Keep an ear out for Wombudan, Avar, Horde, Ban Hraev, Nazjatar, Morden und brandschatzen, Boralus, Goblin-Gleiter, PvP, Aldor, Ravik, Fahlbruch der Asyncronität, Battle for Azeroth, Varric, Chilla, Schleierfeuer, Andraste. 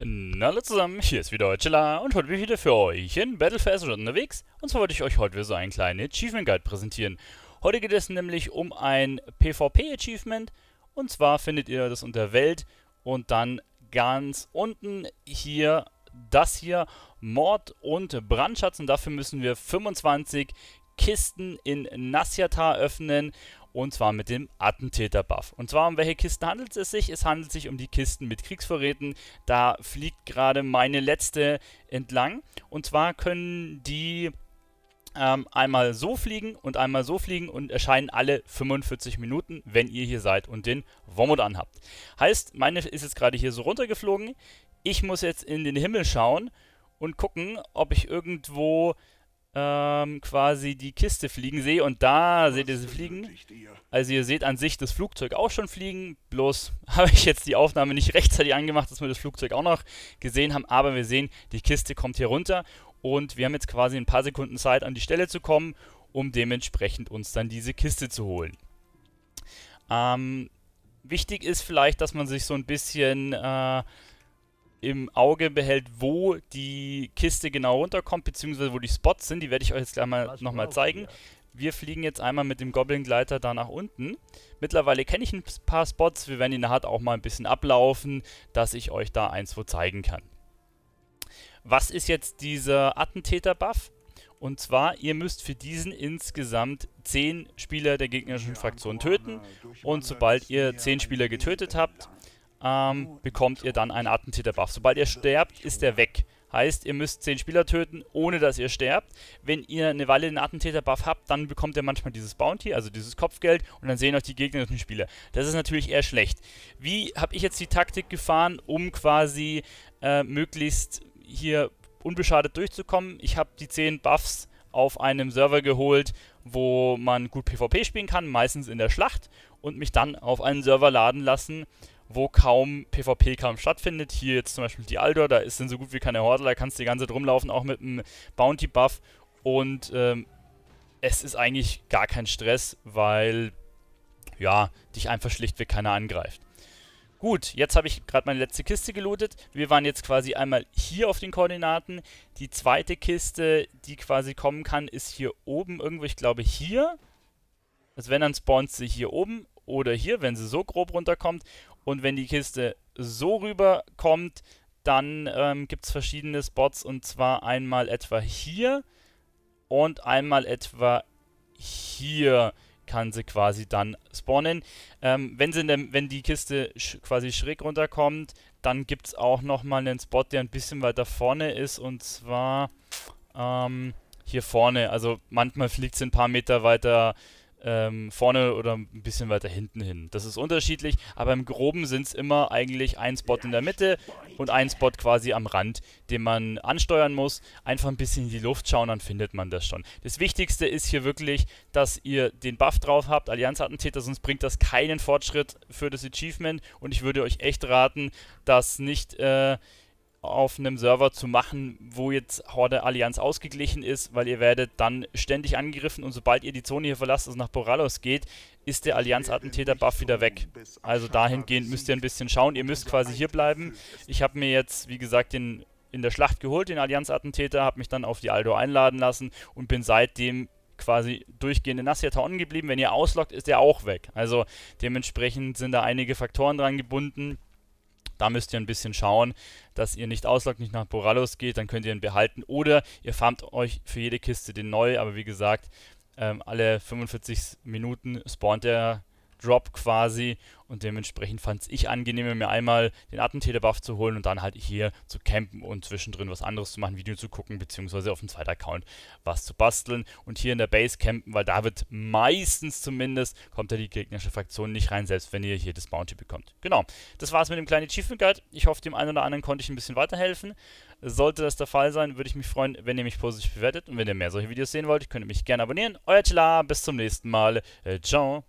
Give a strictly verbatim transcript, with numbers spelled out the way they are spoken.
Hallo zusammen, hier ist wieder Chilla und heute bin ich wieder für euch in Battle for Azeroth unterwegs. Und zwar wollte ich euch heute wieder so einen kleinen Achievement Guide präsentieren. Heute geht es nämlich um ein PvP-Achievement und zwar findet ihr das unter Welt und dann ganz unten hier das hier, Mord und Brandschatz, und dafür müssen wir fünfundzwanzig Kisten in Nazjatar öffnen. Und zwar mit dem Attentäter-Buff. Und zwar um welche Kisten handelt es sich? Es handelt sich um die Kisten mit Kriegsvorräten. Da fliegt gerade meine letzte entlang. Und zwar können die ähm, einmal so fliegen und einmal so fliegen und erscheinen alle fünfundvierzig Minuten, wenn ihr hier seid und den Wombudan habt. Heißt, meine ist jetzt gerade hier so runtergeflogen. Ich muss jetzt in den Himmel schauen und gucken, ob ich irgendwo quasi die Kiste fliegen sehe, und da seht ihr sie fliegen. Also ihr seht an sich das Flugzeug auch schon fliegen, bloß habe ich jetzt die Aufnahme nicht rechtzeitig angemacht, dass wir das Flugzeug auch noch gesehen haben, aber wir sehen, die Kiste kommt hier runter und wir haben jetzt quasi ein paar Sekunden Zeit, an die Stelle zu kommen, um dementsprechend uns dann diese Kiste zu holen. Ähm, wichtig ist vielleicht, dass man sich so ein bisschen äh, im Auge behält, wo die Kiste genau runterkommt, beziehungsweise wo die Spots sind. Die werde ich euch jetzt gleich mal nochmal zeigen. Wir fliegen jetzt einmal mit dem Goblin-Gleiter da nach unten. Mittlerweile kenne ich ein paar Spots. Wir werden die nachher auch mal ein bisschen ablaufen, dass ich euch da eins wo zeigen kann. Was ist jetzt dieser Attentäter-Buff? Und zwar, ihr müsst für diesen insgesamt zehn Spieler der gegnerischen Fraktion töten. Und sobald ihr zehn Spieler getötet habt, Ähm, bekommt ihr dann einen Attentäter-Buff. Sobald ihr sterbt, ist der weg. Heißt, ihr müsst zehn Spieler töten, ohne dass ihr sterbt. Wenn ihr eine Weile den Attentäter-Buff habt, dann bekommt ihr manchmal dieses Bounty, also dieses Kopfgeld, und dann sehen euch die gegnerischen Spieler. Das ist natürlich eher schlecht. Wie habe ich jetzt die Taktik gefahren, um quasi äh, möglichst hier unbeschadet durchzukommen? Ich habe die zehn Buffs auf einem Server geholt, wo man gut PvP spielen kann, meistens in der Schlacht, und mich dann auf einen Server laden lassen, wo kaum PvP-Kampf stattfindet. Hier jetzt zum Beispiel die Aldor, da ist denn so gut wie keine Horde, da kannst du die ganze Zeit rumlaufen, auch mit einem Bounty-Buff. Und ähm, es ist eigentlich gar kein Stress, weil, ja, dich einfach schlichtweg keiner angreift. Gut, jetzt habe ich gerade meine letzte Kiste gelootet. Wir waren jetzt quasi einmal hier auf den Koordinaten. Die zweite Kiste, die quasi kommen kann, ist hier oben irgendwo, ich glaube hier. Also wenn, dann spawnt sie hier oben oder hier, wenn sie so grob runterkommt. Und wenn die Kiste so rüberkommt, dann ähm, gibt es verschiedene Spots, und zwar einmal etwa hier und einmal etwa hier kann sie quasi dann spawnen. Ähm, wenn, sie in der, wenn die Kiste sch quasi schräg runterkommt, dann gibt es auch nochmal einen Spot, der ein bisschen weiter vorne ist, und zwar ähm, hier vorne. Also manchmal fliegt sie ein paar Meter weiter Ähm, vorne oder ein bisschen weiter hinten hin. Das ist unterschiedlich, aber im Groben sind es immer eigentlich ein Spot in der Mitte und ein Spot quasi am Rand, den man ansteuern muss. Einfach ein bisschen in die Luft schauen, dann findet man das schon. Das Wichtigste ist hier wirklich, dass ihr den Buff drauf habt, Allianz-Attentäter, sonst bringt das keinen Fortschritt für das Achievement, und ich würde euch echt raten, das nicht äh, auf einem Server zu machen, wo jetzt Horde Allianz ausgeglichen ist, weil ihr werdet dann ständig angegriffen, und sobald ihr die Zone hier verlasst, also nach Boralus geht, ist der Allianz-Attentäter-Buff wieder weg. Also dahingehend müsst ihr ein bisschen schauen, ihr müsst quasi hier bleiben. Ich habe mir jetzt, wie gesagt, den in der Schlacht geholt, den Allianz-Attentäter, habe mich dann auf die Aldor einladen lassen und bin seitdem quasi durchgehend in Nazjatar geblieben. Wenn ihr ausloggt, ist er auch weg. Also dementsprechend sind da einige Faktoren dran gebunden. Da müsst ihr ein bisschen schauen, dass ihr nicht ausloggt, nicht nach Boralus geht, dann könnt ihr ihn behalten. Oder ihr farmt euch für jede Kiste den neu, aber wie gesagt, ähm, alle fünfundvierzig Minuten spawnt der Drop quasi. Und dementsprechend fand es ich angenehmer, mir einmal den Attentäter-Buff zu holen und dann halt hier zu campen und zwischendrin was anderes zu machen, Video zu gucken, beziehungsweise auf dem zweiten Account was zu basteln. Und hier in der Base campen, weil da wird meistens zumindest, kommt ja die gegnerische Fraktion nicht rein, selbst wenn ihr hier das Bounty bekommt. Genau, das war's mit dem kleinen Achievement Guide. Ich hoffe, dem einen oder anderen konnte ich ein bisschen weiterhelfen. Sollte das der Fall sein, würde ich mich freuen, wenn ihr mich positiv bewertet. Und wenn ihr mehr solche Videos sehen wollt, könnt ihr mich gerne abonnieren. Euer Chilla, bis zum nächsten Mal. Ciao.